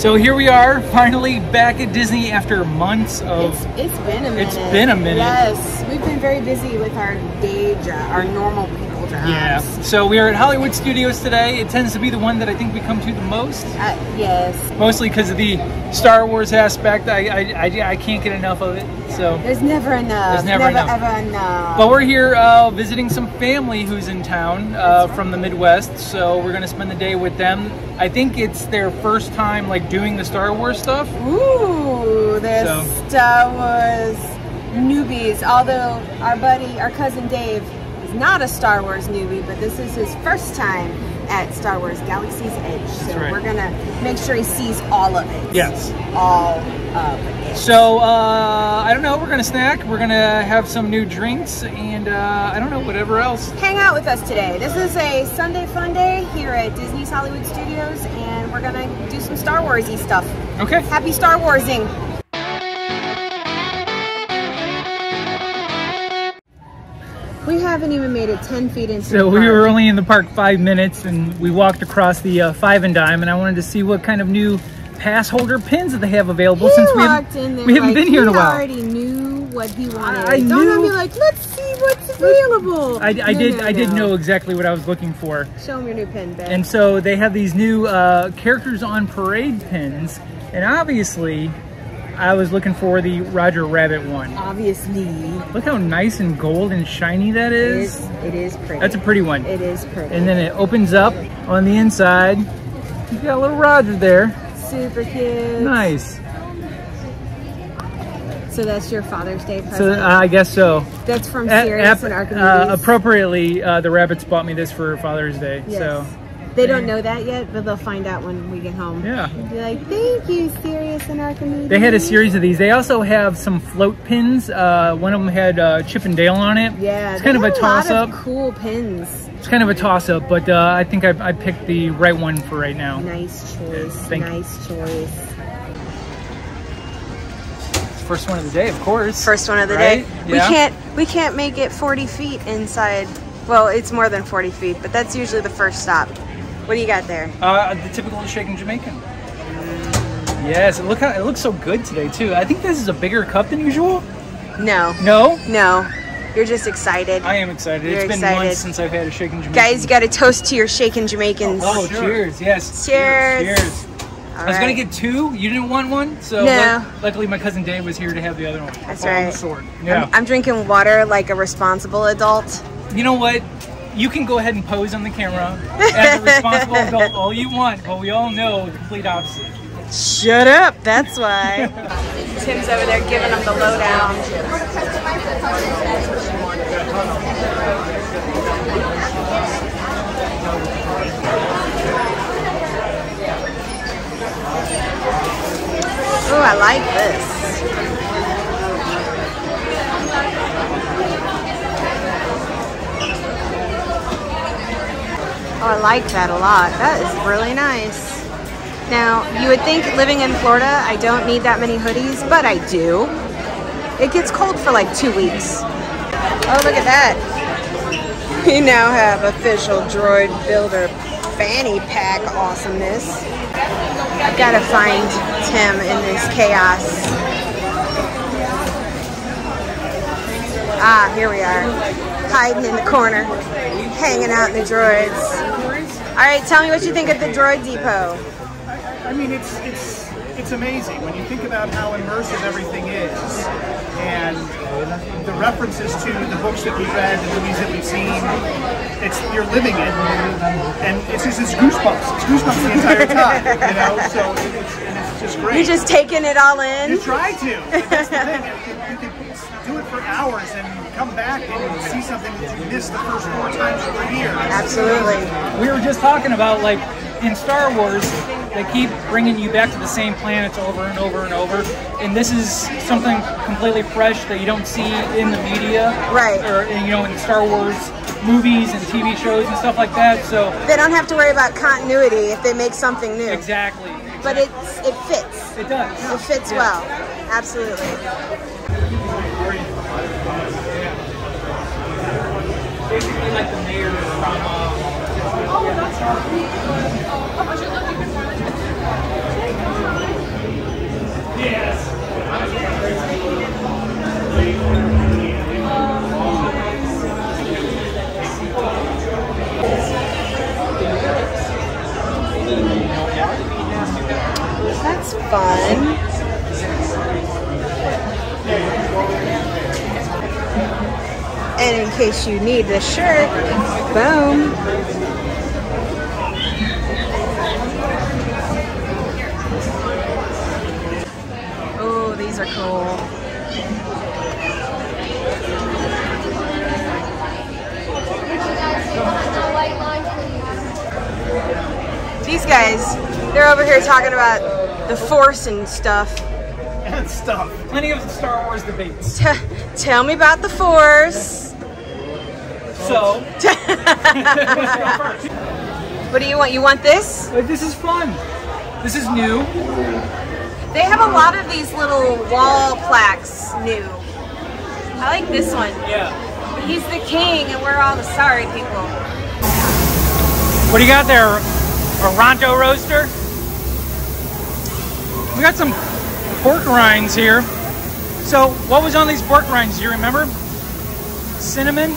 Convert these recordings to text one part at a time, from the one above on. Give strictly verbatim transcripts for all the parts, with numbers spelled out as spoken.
So here we are, finally back at Disney after months of... It's, it's been a minute. It's been a minute. Yes, we've been very busy with our day job, our normal people jobs. Yeah, so we are at Hollywood Studios today. It tends to be the one that I think we come to the most. Uh, yes. Mostly because of the Star Wars aspect. I, I, I, I can't get enough of it, yeah. So... There's never enough. There's never, never enough. ever enough. But we're here uh, visiting some family who's in town uh, right. from the Midwest, so we're going to spend the day with them. I think it's their first time like doing the Star Wars stuff. Ooh, the so. Star Wars newbies. Although our buddy, our cousin Dave, is not a Star Wars newbie, but this is his first time at Star Wars Galaxy's Edge. So right. we're gonna make sure he sees all of it. Yes. All of it. So uh, I don't know, we're gonna snack, we're gonna have some new drinks, and uh, I don't know, whatever else. Hang out with us today. This is a Sunday fun day here at Disney's Hollywood Studios, and we're gonna do some Star Wars-y stuff. Okay. Happy Star Wars-ing. We haven't even made it ten feet into so the park. We were only in the park five minutes and we walked across the uh, Five and Dime, and I wanted to see what kind of new pass holder pins that they have available he since we haven't, in there we haven't like been here in a while. I already knew what he wanted. I, I Don't have me like, let's see what's available. I, I, no, I, did, no, no. I did know exactly what I was looking for. Show him your new pin, Ben. And so they have these new uh, characters on parade pins, and obviously I was looking for the Roger Rabbit one. Obviously. Look how nice and gold and shiny that is. It is, it is pretty. That's a pretty one. It is pretty. And then it opens up on the inside. You got a little Roger there. Super cute. Nice. So that's your Father's Day present? So, uh, I guess so. That's from Sirius and Archimedes. Uh, appropriately, uh, the rabbits bought me this for Father's Day. Yes. So. They don't know that yet, but they'll find out when we get home. Yeah. They'll be like, thank you, Sirius and Archimedes. They had a series of these. They also have some float pins. Uh, one of them had uh, Chip and Dale on it. Yeah. It's kind of a toss-up. Cool pins. It's kind of a toss-up, but uh, I think I, I picked the right one for right now. Nice choice. Nice choice. First one of the day, of course. First one of the day. Yeah. We can't. We can't make it forty feet inside. Well, it's more than forty feet, but that's usually the first stop. What do you got there? Uh, the typical shaken Jamaican. Yes, look how it looks so good today too. I think this is a bigger cup than usual. No. No? No. You're just excited. I am excited. You're it's excited. been months since I've had a shaken Jamaican. Guys, you got to toast to your shaken Jamaicans. Oh, oh sure. Cheers! Yes. Cheers. Cheers. All I was right. gonna get two. You didn't want one, so no. Luckily my cousin Dave was here to have the other one. That's right. On the sword. Yeah. I'm, I'm drinking water like a responsible adult. You know what? You can go ahead and pose on the camera as a responsible adult all you want, but we all know the complete opposite. Shut up, that's why. Tim's over there giving them the lowdown. Oh, I like this. Oh, I like that a lot. That is really nice. Now, you would think living in Florida, I don't need that many hoodies, but I do. It gets cold for like two weeks. Oh, look at that. We now have official droid builder fanny pack awesomeness. I've got to find Tim in this chaos. Ah, here we are. Hiding in the corner. Hanging out in the droids. All right, tell me what you think of the Droid Depot. I mean, it's it's it's amazing when you think about how immersive everything is, and the references to the books that we've read, the movies that we've seen. It's you're living it, and it's just it's goosebumps. It's goosebumps the entire time, you know. So it's, and it's just great. You're just taking it all in. You try to. That's the thing. You can do it for hours and come back and see something that you missed the first four times you were here. Absolutely. We were just talking about, like, in Star Wars, they keep bringing you back to the same planets over and over and over, and this is something completely fresh that you don't see in the media. Right. Or, you know, in Star Wars movies and T V shows and stuff like that, so... They don't have to worry about continuity if they make something new. Exactly. exactly. But it's, it fits. It does. It fits yeah. well. Absolutely. Basically like the mayor from uh Oh that's That's fun. And in case you need the shirt, boom. Oh, these are cool. These guys, they're over here talking about the Force and stuff. And stuff. Plenty of Star Wars debates. T tell me about the Force. So. What do you want? You want this? This is fun. This is new. They have a lot of these little wall plaques new. I like this one. Yeah. He's the king and we're all the sorry people. What do you got there? A Ronto roaster. We got some pork rinds here. So what was on these pork rinds? Do you remember? Cinnamon?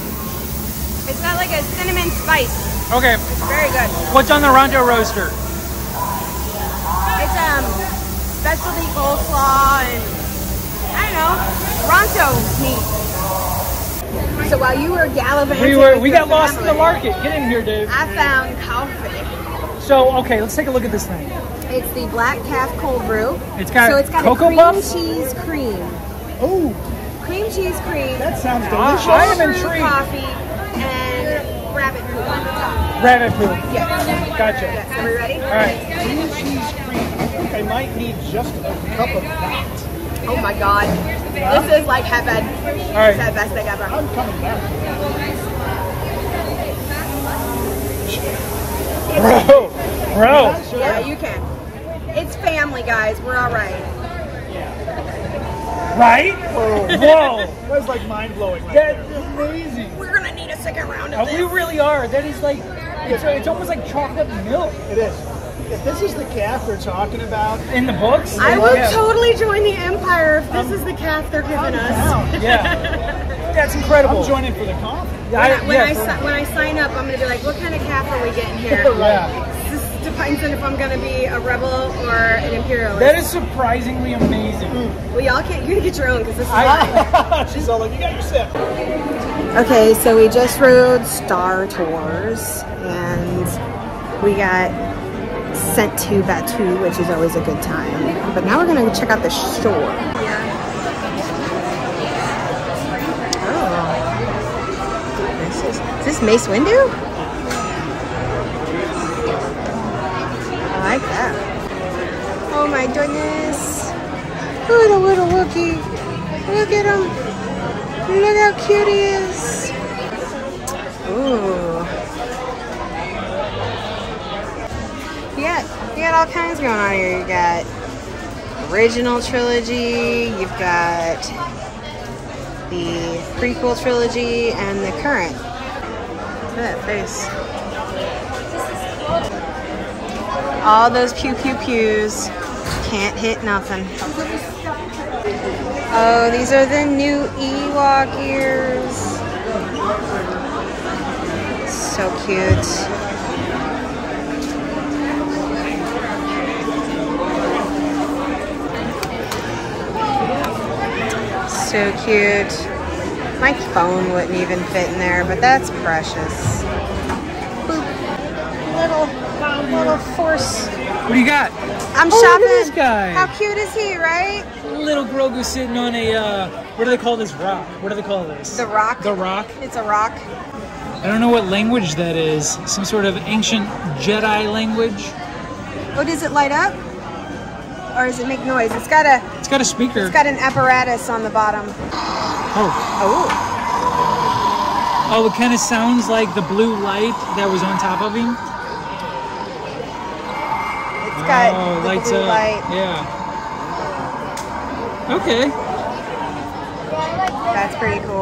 It's got like a cinnamon spice. Okay. It's very good. What's on the Ronto roaster? It's um specialty coleslaw and I don't know, Ronto meat. So while you were gallivanting, we were we got lost in the market. Get in here, Dave. I found coffee. So, okay, let's take a look at this thing. It's the black calf cold brew. It's got, so it's got cocoa a cream bumps? cheese cream. Oh. Cream cheese cream. That sounds delicious. I am intrigued. Coffee and rabbit poop on the top. Rabbit poop. Yeah. Gotcha. Are we ready? All right. Cream cheese cream. I think I might need just a cup of that. Oh, my God. Huh? This is like heaven. All right. It's the best thing ever. I'm coming back. Bro, bro. Yeah, you can. It's family, guys. We're all right. Yeah. Right? Oh, whoa. That was like mind blowing. Right That's there. amazing. We're gonna need a second round of oh, this. We really are. That is like, it's, it's almost like chocolate milk. It is. If this is the calf they're talking about in the books, I will yeah. totally join the empire if this um, is the calf they're giving I'm us. Down. Yeah. That's incredible. I'm joining for the comp. Yeah, when, yeah, I, when, yeah. I, when I sign up, I'm going to be like, what kind of calf are we getting here? Yeah. This depends on if I'm going to be a rebel or an imperialist. That is surprisingly amazing. Mm. Well, y'all can't, you can get your own because this is mine. She's all like, you got your sip. Okay, so we just rode Star Tours and we got sent to Batuu, which is always a good time. But now we're going to check out the shore. Yeah. Is this Mace Windu? I like that. Oh my goodness. Look at little Wookiee. Look at him. Look how cute he is. Ooh. Yeah, you got all kinds going on here. You got original trilogy. You've got the prequel trilogy and the current. That face. All those pew pew pews can't hit nothing. Oh, these are the new Ewok ears. So cute. So cute. My phone wouldn't even fit in there, but that's precious. Boop. Little, little force. What do you got? I'm oh, shopping. Look at this guy. How cute is he, right? Little Grogu sitting on a, uh, what do they call this rock? What do they call this? The rock. The rock. It's a rock. I don't know what language that is. Some sort of ancient Jedi language. Oh, does it light up? Or does it make noise? It's got a... It's got a speaker. It's got an apparatus on the bottom. Oh. Oh. Oh, it kind of sounds like the blue light that was on top of him. It's got oh, the lights blue up. light. Yeah. Okay. That's pretty cool.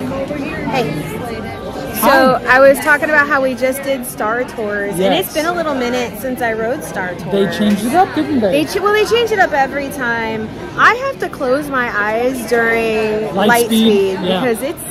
Hey. So, I was talking about how we just did Star Tours, yes. and it's been a little minute since I rode Star Tours. They changed it up, didn't they? they well, they change it up every time. I have to close my eyes during Lightspeed, Lightspeed yeah. because it's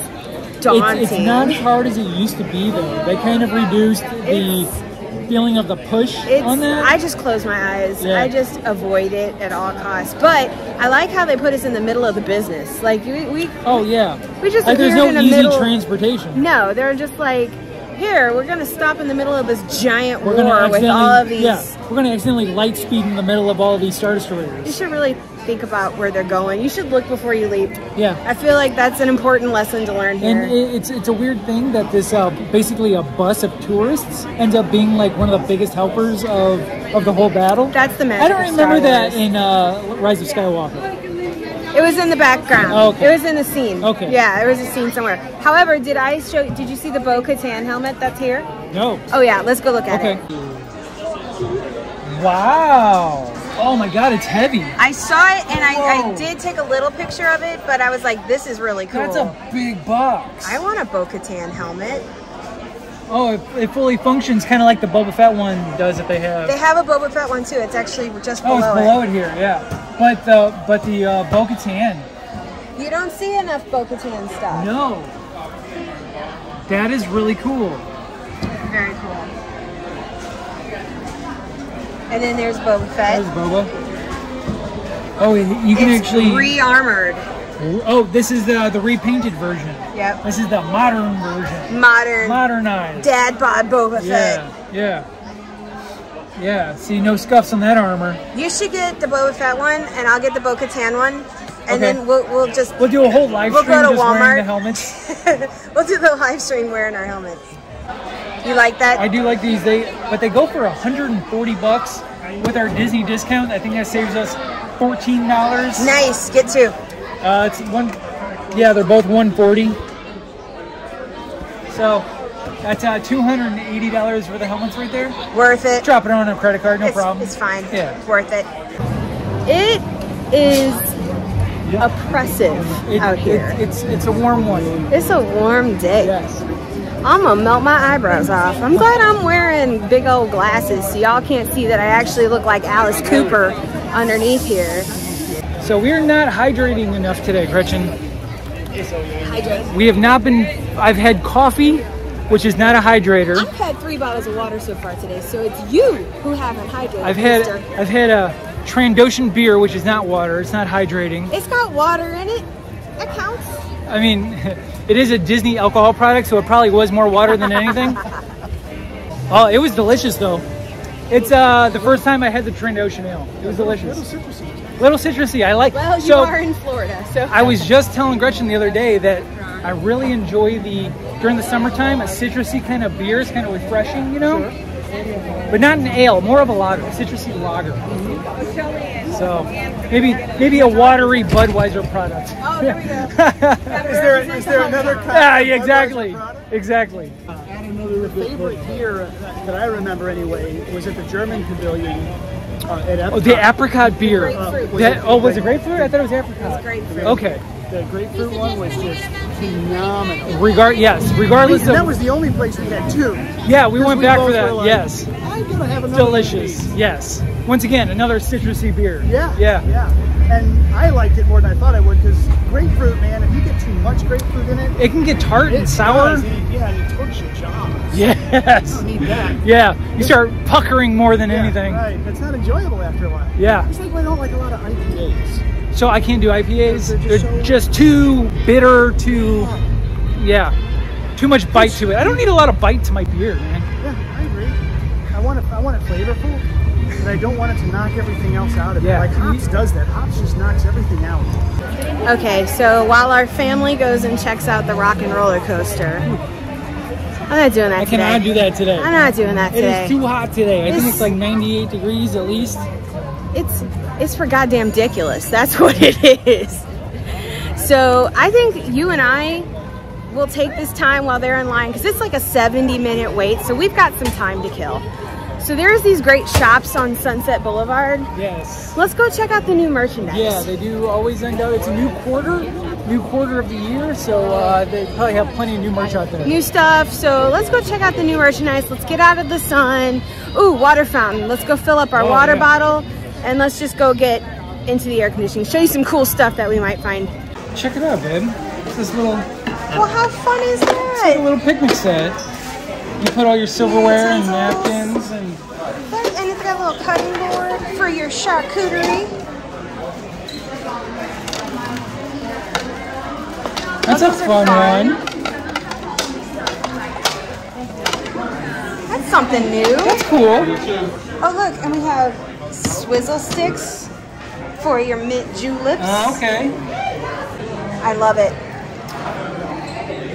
daunting. It's, it's not as hard as it used to be, though. They kind of reduced the... It's feeling of the push it's, on that? I just close my eyes. Yeah. I just avoid it at all costs. But I like how they put us in the middle of the business. Like we, we oh yeah, we just like there's no in the easy middle. transportation. No, they're just like, here, we're gonna stop in the middle of this giant we're war with all of these. Yeah, we're gonna accidentally light speed in the middle of all of these Star Destroyers. You should really think about where they're going. You should look before you leap. Yeah, I feel like that's an important lesson to learn here. And it's it's a weird thing that this uh, basically a bus of tourists ends up being like one of the biggest helpers of of the whole battle. That's the magic. I don't remember that in uh, Rise of Skywalker. It was in the background. Oh, okay. It was in the scene. Okay. Yeah, it was a scene somewhere. However, did I show? Did you see the Bo-Katan helmet that's here? No. Oh yeah, let's go look at okay. it. Wow. Oh my God, it's heavy. I saw it, and I, I did take a little picture of it, but I was like, this is really cool. That's a big box. I want a Bo-Katan helmet. Oh, it, it fully functions kind of like the Boba Fett one does if they have. They have a Boba Fett one too. It's actually just below it. Oh, it's below it, it here, yeah. But the, but the uh, Bo-Katan. You don't see enough Bo-Katan stuff. No. That is really cool. Very cool. And then there's Boba Fett. There's Boba. Oh, you can it's actually... It's re-armored. Oh, this is the the repainted version. Yep. This is the modern version. Modern. Modernized. Dad bod Boba Fett. Yeah, yeah. Yeah, see, no scuffs on that armor. You should get the Boba Fett one, and I'll get the Bo-Katan one, and okay. then we'll, we'll just... We'll do a whole live stream we'll go to just Walmart. wearing the helmets. We'll do the live stream wearing our helmets. You like that? I do like these, They but they go for one hundred forty bucks with our Disney discount. I think that saves us fourteen dollars. Nice, get two. Uh, it's one, yeah, they're both one forty. So that's uh, two hundred eighty dollars for the helmets right there. Worth it. Drop it on a credit card, no it's, problem. It's fine. Yeah, it's worth it. It is yep. oppressive it, out here. It, it's it's a warm one. It's a warm day. Yes. I'm gonna melt my eyebrows off. I'm glad I'm wearing big old glasses so y'all can't see that I actually look like Alice Cooper underneath here. So we're not hydrating enough today, Gretchen. Hydrate. We have not been, I've had coffee, which is not a hydrator. I've had three bottles of water so far today, so it's you who haven't hydrated. I've had, I've had a Trandoshan beer, which is not water, it's not hydrating. It's got water in it, that counts. I mean, it is a Disney alcohol product, so it probably was more water than anything. Oh, it was delicious though. It's uh, the first time I had the Trandoshan Ale. It was delicious. Little citrusy, I like. Well, you so, are in Florida, so. I was just telling Gretchen the other day that I really enjoy the, during the summertime, a citrusy kind of beer is kind of refreshing, you know? Sure. But not an ale, more of a lager, a citrusy lager. Mm-hmm. So, maybe maybe a watery Budweiser product. Oh, there we go. Is there, is there another kind yeah, of exactly, exactly. And another favorite beer that I remember anyway was at the German Pavilion. Uh, oh, the apricot beer. Uh, was that, it, oh, was it grapefruit? I thought it was apricot. It was grapefruit. Okay. The grapefruit one was just phenomenal. Regard, yes, regardless I mean, of... That was the only place we had two. Yeah, we went we back for that, like, yes. I'm going to have another delicious, yes. Once again, another citrusy beer. Yeah, yeah, yeah. And I liked it more than I thought I would because grapefruit, man, if you get too much grapefruit in it... It can get tart and sour. Does. Yeah, and it torches your jaw. Yes. You don't need that. Yeah, you start puckering more than yeah, anything. Right, it's not enjoyable after a while. Yeah. It's like I don't like a lot of I P As. So I can't do I P As. They're just, they're so just too bitter, too... Yeah. yeah. Too much bite to it. I don't need a lot of bite to my beer, man. Yeah, I agree. I want it, I want it flavorful. But I don't want it to knock everything else out of it. Yeah. Like hops does that. Hops just knocks everything out. Okay, so while our family goes and checks out the rock and roller coaster, I'm not doing that I today. I cannot do that today. I'm not doing that today. It is too hot today. It's, I think it's like ninety-eight degrees at least. It's it's for goddamn ridiculous. That's what it is. So I think you and I will take this time while they're in line because it's like a seventy minute wait. So we've got some time to kill. So there's these great shops on Sunset Boulevard. Yes. Let's go check out the new merchandise. Yeah, they do always end up. It's a new quarter, new quarter of the year, so uh, they probably have plenty of new merch out there. New stuff. So let's go check out the new merchandise. Let's get out of the sun. Ooh, water fountain. Let's go fill up our oh, water yeah. bottle, and let's just go get into the air conditioning. Show you some cool stuff that we might find. Check it out, babe. It's this little. Well, how fun is that? It's like a little picnic set. You put all your silverware and napkins and... And it's got a little cutting board for your charcuterie. That's a fun one. That's something new. That's cool. Oh look, and we have swizzle sticks for your mint juleps. Oh, okay. I love it.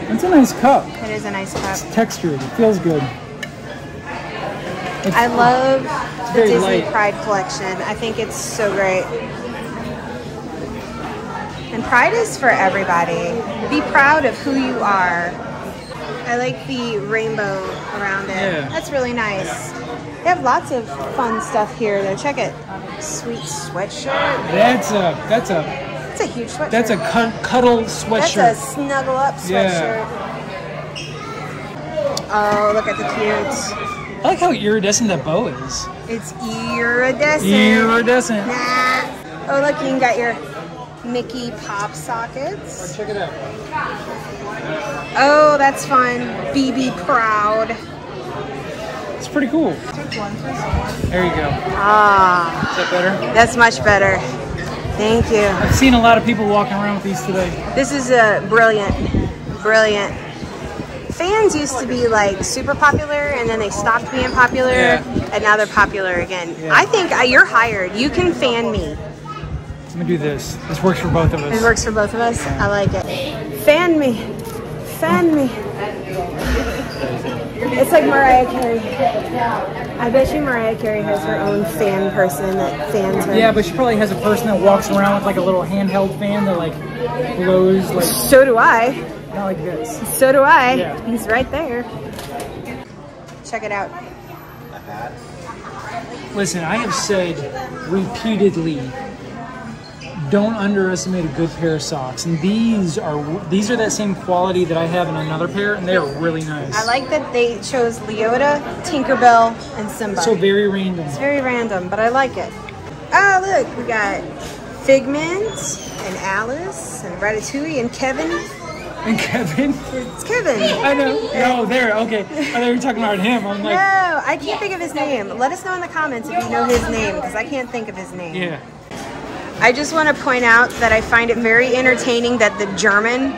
It's a nice cup. It is a nice cup. It's textured. It feels good. It's, I love the Disney light. Pride collection. I think it's so great. And Pride is for everybody. Be proud of who you are. I like the rainbow around it. Yeah. That's really nice. They have lots of fun stuff here though. Check it. Sweet sweatshirt. That's a that's a that's a huge sweatshirt. That's a cuddle sweatshirt. That's a snuggle up sweatshirt. Yeah. Oh, look at the cutes. I like how iridescent that bow is. It's iridescent. Iridescent. Nah. Oh look, you got your Mickey pop sockets. Check it out. Oh, that's fun. B B Proud. It's pretty cool. There you go. Ah. Is that better? That's much better. Thank you. I've seen a lot of people walking around with these today. This is a brilliant, brilliant. Fans used to be like super popular and then they stopped being popular, yeah, and now they're popular again. Yeah. I think I, you're hired. You can fan me. I'm gonna do this. This works for both of us. It works for both of us? I like it. Fan me. Fan me. It's like Mariah Carey. I bet you Mariah Carey has her own fan person that fans her. Yeah, but she probably has a person that walks around with like a little handheld fan that like blows like... So do I. Not like this. So do I. Yeah. He's right there. Check it out. Listen, I have said repeatedly, don't underestimate a good pair of socks, and these are these are that same quality that I have in another pair, and they are really nice. I like that they chose Leota, Tinkerbell, and Simba. So very random. It's very random, but I like it. Oh, look, we got Figment and Alice and Ratatouille and Kevin. And Kevin? It's Kevin. I know. No, there. Okay. I thought you were talking about him. I'm like, no, I can't think of his name. Let us know in the comments if you know his name, because I can't think of his name. Yeah. I just want to point out that I find it very entertaining that the German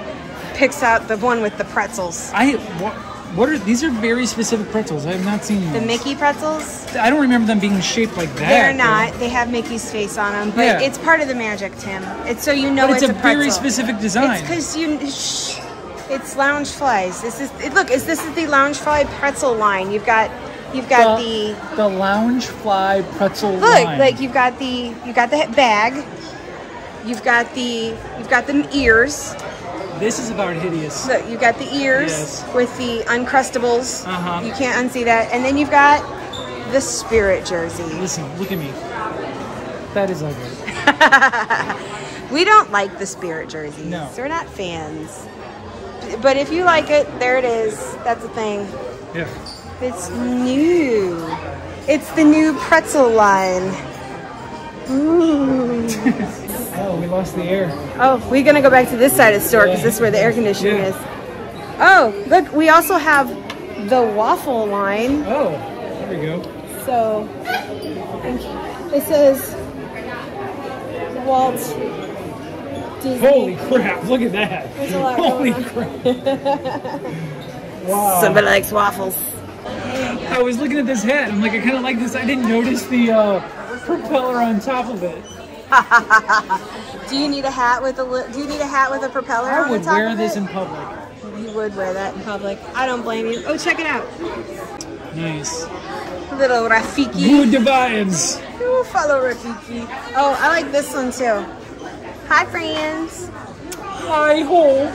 picks out the one with the pretzels. I what, what are these? Are very specific pretzels. I have not seen those. The Mickey pretzels. I don't remember them being shaped like that. They're not. Though. They have Mickey's face on them, but yeah, it's part of the magic, Tim. It's so you know but it's, it's a, a pretzel. Very specific design. It's because you. Shh, it's Loungeflies. This is it, look. Is this is the Loungefly pretzel line? You've got. You've got the the, the Loungefly pretzel. Look, line. Like you've got the you got the bag, you've got the you've got the ears. This is about hideous. Look, you've got the ears, yes, with the Uncrustables. Uh huh. You can't unsee that. And then you've got the Spirit jersey. Listen, look at me. That is ugly. We don't like the Spirit jerseys. No, we're not fans. But if you like it, there it is. That's the thing. Yeah. It's new. It's the new pretzel line. Ooh. Oh, we lost the air. Oh, we're gonna go back to this side of the store because yeah, this is where the air conditioning, yeah, is. Oh, look, we also have the waffle line. Oh, there we go. So, it says Walt Disney. Holy crap! Look at that. There's a lot. Holy crap! Wow. Somebody likes waffles. I was looking at this hat, I'm like, I kind of like this. I didn't notice the uh, propeller on top of it. Do you need a hat with a Do you need a hat with a propeller on top of it? I would wear this in public. You would wear that in public. I don't blame you. Oh, check it out. Nice. Little Rafiki. Good vibes. You follow Rafiki. Oh, I like this one too. Hi, friends. Hi, ho.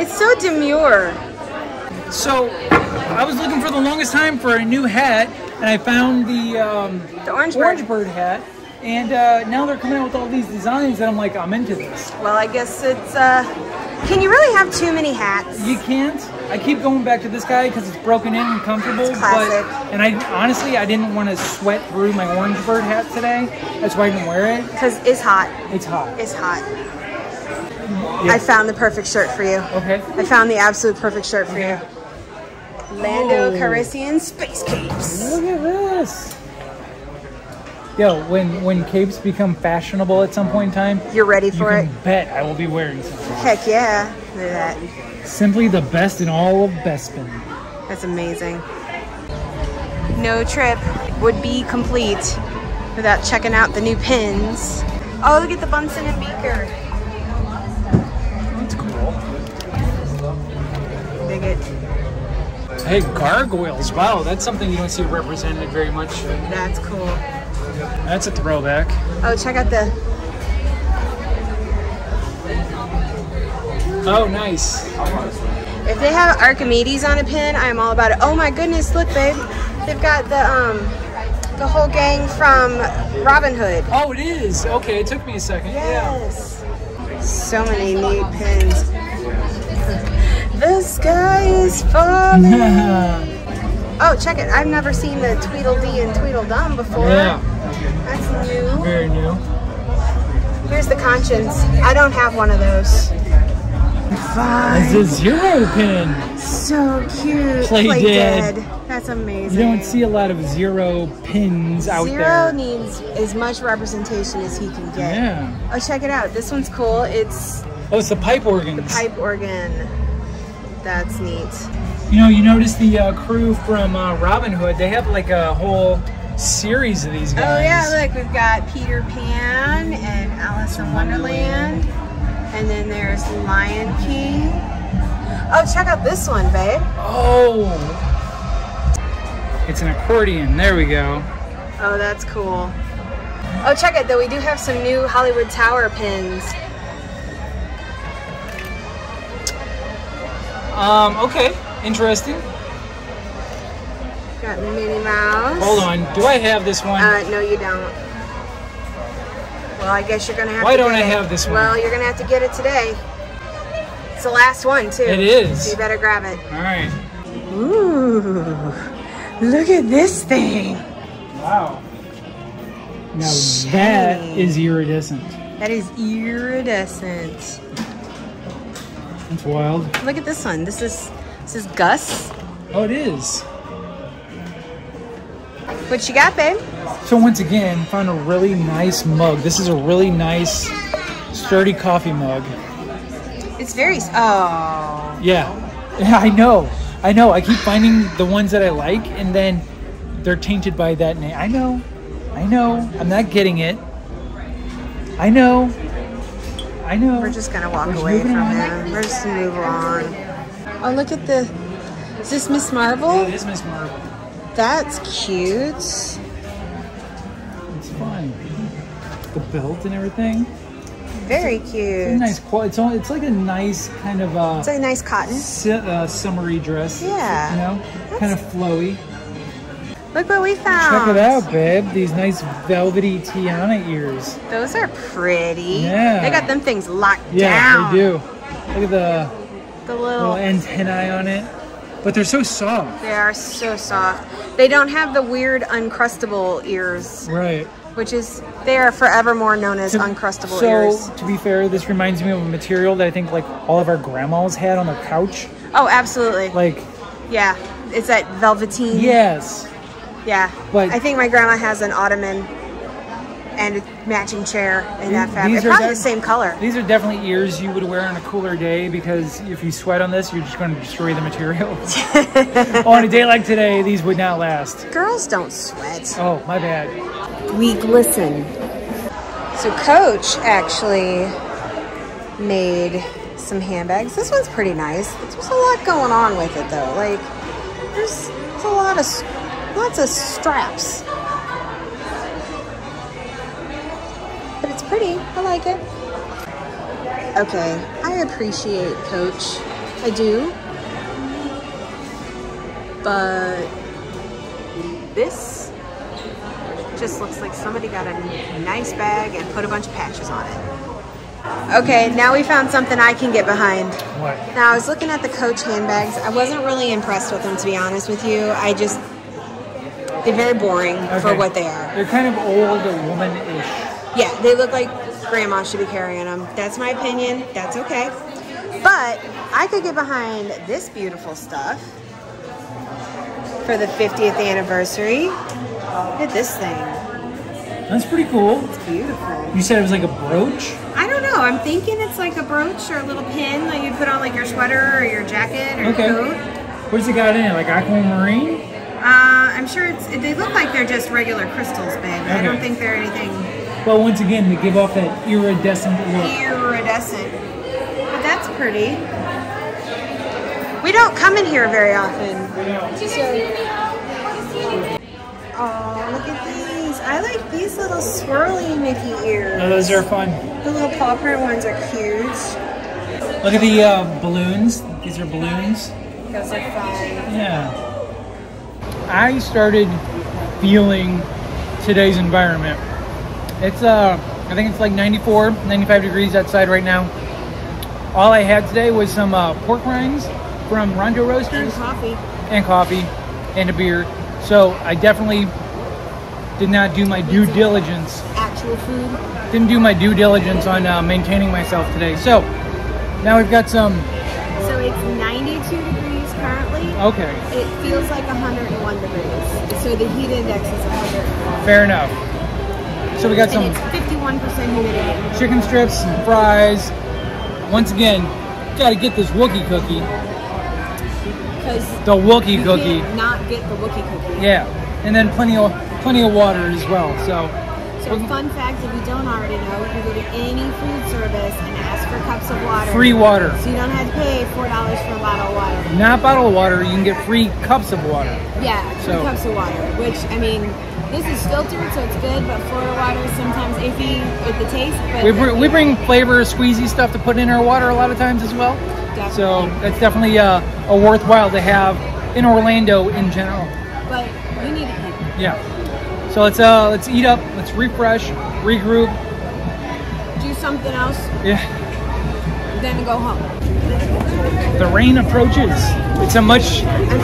It's so demure. So, I was looking for the longest time for a new hat, and I found the, um, the Orange Bird. Orange Bird hat, and uh, now they're coming out with all these designs, and I'm like, I'm into this. Well, I guess it's, uh, can you really have too many hats? You can't. I keep going back to this guy because it's broken in and comfortable. It's classic. But, and I honestly, I didn't want to sweat through my Orange Bird hat today. That's why I didn't wear it. Because it's hot. It's hot. It's hot. Yes. I found the perfect shirt for you. Okay. I found the absolute perfect shirt for okay. you. Lando oh. Calrissian space capes. Look at this. Yo, when when capes become fashionable at some point in time, you're ready for you it. Can bet I will be wearing something. Heck yeah! Look at that. Simply the best in all of Bespin. That's amazing. No trip would be complete without checking out the new pins. Oh, look at the Bunsen and Beaker. That's cool. Dig it. Hey, gargoyles! Wow, that's something you don't see represented very much. That's cool. That's a throwback. Oh, check out the... Oh, nice. If they have Archimedes on a pin, I'm all about it. Oh my goodness, look, babe. They've got the um, the whole gang from Robin Hood. Oh, it is? Okay, it took me a second. Yes. Yeah. So many neat pins. The sky is falling. Oh, check it. I've never seen the Tweedledee and Tweedledum before. Yeah. That's new. Very new. Here's the conscience. I don't have one of those. Fine. It's a zero pin. So cute. Play, Play dead. dead. That's amazing. You don't see a lot of zero pins out zero there. Zero needs as much representation as he can get. Yeah. Oh, check it out. This one's cool. It's... Oh, it's the pipe organ. The pipe organ. That's neat. You know, you notice the uh, crew from uh, Robin Hood. They have like a whole... series of these guys. Oh yeah, look, we've got Peter Pan and Alice in Wonderland. And then there's Lion King. Oh, check out this one, babe. Oh. It's an accordion. There we go. Oh, that's cool. Oh, check it though. We do have some new Hollywood Tower pins. Um, okay. Interesting. Got the Minnie Mouse. Hold on, do I have this one? Uh, no, you don't. Well, I guess you're gonna have. Why to don't get I it. have this one? Well, you're gonna have to get it today. It's the last one too. It is. So you better grab it. All right. Ooh, look at this thing! Wow. Now Shiny. That is iridescent. That is iridescent. That's wild. Look at this one. This is this is Gus. Oh, it is. What you got, babe? So once again, found a really nice mug. This is a really nice, sturdy coffee mug. It's very... Oh. Yeah. I know. I know. I keep finding the ones that I like, and then they're tainted by that name. I know. I know. I'm not getting it. I know. I know. We're just going to walk We're away from him. We're just going to move on. Oh, look at the... Is this Miss Marvel? Yeah, it is Miss Marvel. That's cute. It's fine. The belt and everything. Very it's a, cute. It's a nice quality. It's, it's like a nice kind of uh It's like a nice cotton. Si uh, summery dress. Yeah. You know, That's kind of flowy. Look what we found. Check it out, babe. These nice velvety Tiana ears. Those are pretty. Yeah. They got them things locked yeah, down. Yeah, they do. Look at the, the little, little antennae on it. But they're so soft. They are so soft. They don't have the weird Uncrustable ears. Right. Which is, they are forevermore known as to, Uncrustable so, ears. So, to be fair, this reminds me of a material that I think like all of our grandmas had on their couch. Oh, absolutely. Like. Yeah. It's that velveteen. Yes. Yeah. But I think my grandma has an ottoman and a matching chair in that fabric. They're probably the same color. These are definitely ears you would wear on a cooler day because if you sweat on this, you're just going to destroy the material. On a day like today, these would not last. Girls don't sweat. Oh, my bad. We glisten. So Coach actually made some handbags. This one's pretty nice. There's a lot going on with it though. Like, there's, there's a lot of, lots of straps. Pretty, I like it. Okay, I appreciate Coach, I do, but this just looks like somebody got a nice bag and put a bunch of patches on it. Okay, now we found something I can get behind. What? Now I was looking at the Coach handbags. I wasn't really impressed with them, to be honest with you. I just, they're very boring okay. for what they are. They're kind of old woman-ish. Yeah, they look like grandma should be carrying them. That's my opinion. That's okay. But I could get behind this beautiful stuff. for the fiftieth anniversary. Look at this thing. That's pretty cool. It's beautiful. You said it was like a brooch? I don't know. I'm thinking it's like a brooch or a little pin that you put on like your sweater or your jacket or okay. your coat. What's it got in it? Like aquamarine? Uh, I'm sure it's. They look like they're just regular crystals, babe. Okay. I don't think they're anything. Well, once again, they give off that iridescent look. Iridescent. But that's pretty. We don't come in here very often. Did you guys see anything? Oh, look at these. I like these little swirly Mickey ears. Oh, those are fun. The little paw print ones are cute. Look at the uh, balloons. These are balloons. Those are fun. Yeah. I started feeling today's environment. It's, uh, I think it's like ninety-four, ninety-five degrees outside right now. All I had today was some uh, pork rinds from Rondo Roasters. And coffee. And coffee and a beer. So I definitely did not do my due diligence. Actual food. Didn't do my due diligence on uh, maintaining myself today. So now we've got some. So it's ninety-two degrees. Currently, okay. It feels like one hundred and one degrees, so the heat index is one hundred and one. Fair enough. So we got and some fifty-one percent humidity. Chicken strips and fries. Once again, gotta get this Wookiee cookie. Because the Wookiee cookie. Not get the Wookiee cookie. Yeah, and then plenty of plenty of water as well. So. So fun fact, if you don't already know, you can go to any food service and ask for cups of water. Free water. So you don't have to pay four dollars for a bottle of water. Not bottle of water, you can get free cups of water. Yeah, free so. cups of water, which, I mean, this is filtered, so it's good, but Florida water is sometimes iffy with the taste. But we, br we bring flavor, squeezy stuff to put in our water a lot of times as well. Definitely. So that's definitely uh, a worthwhile to have in Orlando in general. But we need it. Yeah. So let's uh let's eat up, let's refresh, regroup. Do something else. Yeah. Then go home. The rain approaches. It's a much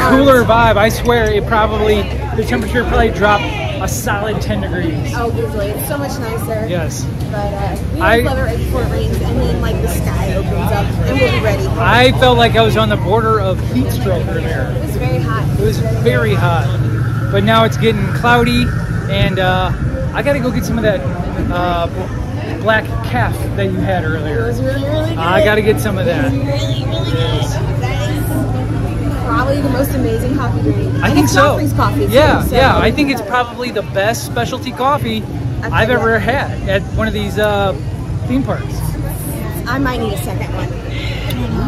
cooler vibe. I swear it probably the temperature probably dropped a solid ten degrees. Oh, easily. It's so much nicer. Yes. But uh, we have weather right before it rains, and then like the sky opens up, and we're ready. I felt like I was on the border of heat stroke earlier. It was very hot. It was very hot, but now it's getting cloudy. And uh, I gotta go get some of that uh, black calf that you had earlier. It was really, really good. Uh, I gotta get some of that. It was really, really good. That is probably the most amazing coffee drink. I and think it's so. Coffee, yeah, too, so. Yeah. I think it's probably the best specialty coffee I've ever had at one of these uh, theme parks. I might need a second one.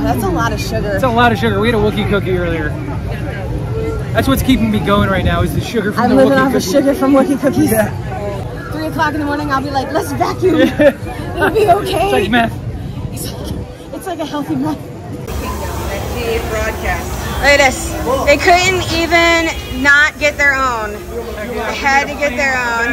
That's a lot of sugar. That's a lot of sugar. We had a Wookiee cookie earlier. That's what's keeping me going right now is the sugar from I'm the Wookiee cookies. I'm living off of sugar from Wookiee cookies. Yeah. Three o'clock in the morning, I'll be like, let's vacuum. Yeah. It'll be okay. It's like meth. It's like, it's like a healthy meth. Look at this. They couldn't even not get their own. They had to get their own.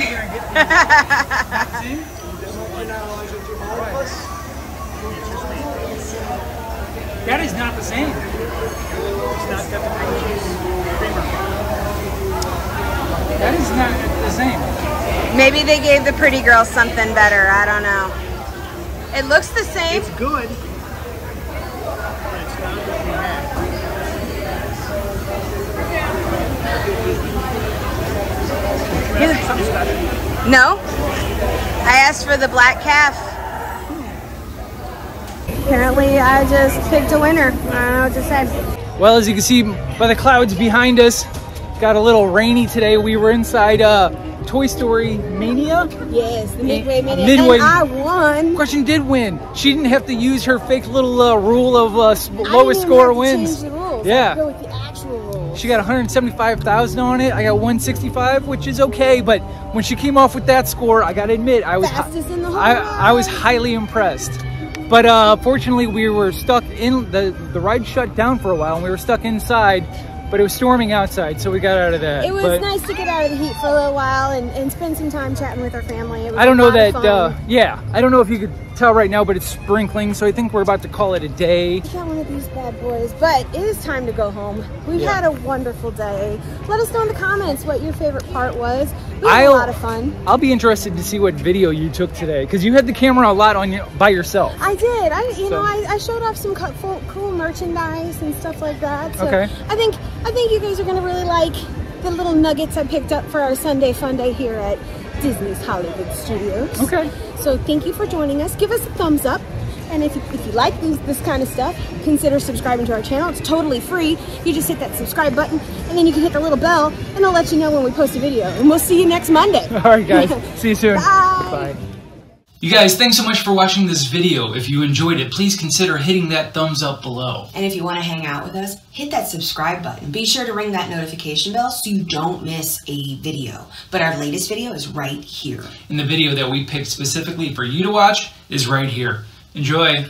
That is not the same. It's not got the That is not the same. Maybe they gave the pretty girl something better. I don't know. It looks the same. It's good. Yeah. No? I asked for the black calf. Apparently, I just picked a winner. I don't know what to say. Well, as you can see by the clouds behind us, got a little rainy today. We were inside uh, Toy Story Mania. Yes, the Midway Mania. Midway. And I won. Gretchen did win. She didn't have to use her fake little uh, rule of uh, lowest score wins. The rules. Yeah. I go with the actual rules. She got one hundred seventy-five thousand on it. I got one sixty-five, which is okay. But when she came off with that score, I gotta admit, I was fastest in the whole I, I was highly impressed. But uh, fortunately, we were stuck in the the ride shut down for a while, and we were stuck inside. But it was storming outside, so we got out of that. It was but nice to get out of the heat for a little while and, and spend some time chatting with our family. It was I don't know that, uh, yeah. I don't know if you could tell right now, but it's sprinkling, so I think we're about to call it a day. You got one of these bad boys, but it is time to go home. We yeah. had a wonderful day. Let us know in the comments what your favorite part was. We had I'll, a lot of fun. I'll be interested to see what video you took today, because you had the camera a lot on you, by yourself. I did. I, you so. know, I, I showed off some cool, cool merchandise and stuff like that. So okay. I think I think you guys are gonna really like the little nuggets I picked up for our Sunday fun day here at Disney's Hollywood Studios. Okay. So thank you for joining us. Give us a thumbs up. And if you, if you like these, this kind of stuff, consider subscribing to our channel. It's totally free. You just hit that subscribe button, and then you can hit the little bell, and it'll let you know when we post a video. And we'll see you next Monday. All right, guys. See you soon. Bye. Bye. You guys, thanks so much for watching this video. If you enjoyed it, please consider hitting that thumbs up below. And if you want to hang out with us, hit that subscribe button. Be sure to ring that notification bell so you don't miss a video. But our latest video is right here. And the video that we picked specifically for you to watch is right here. Enjoy.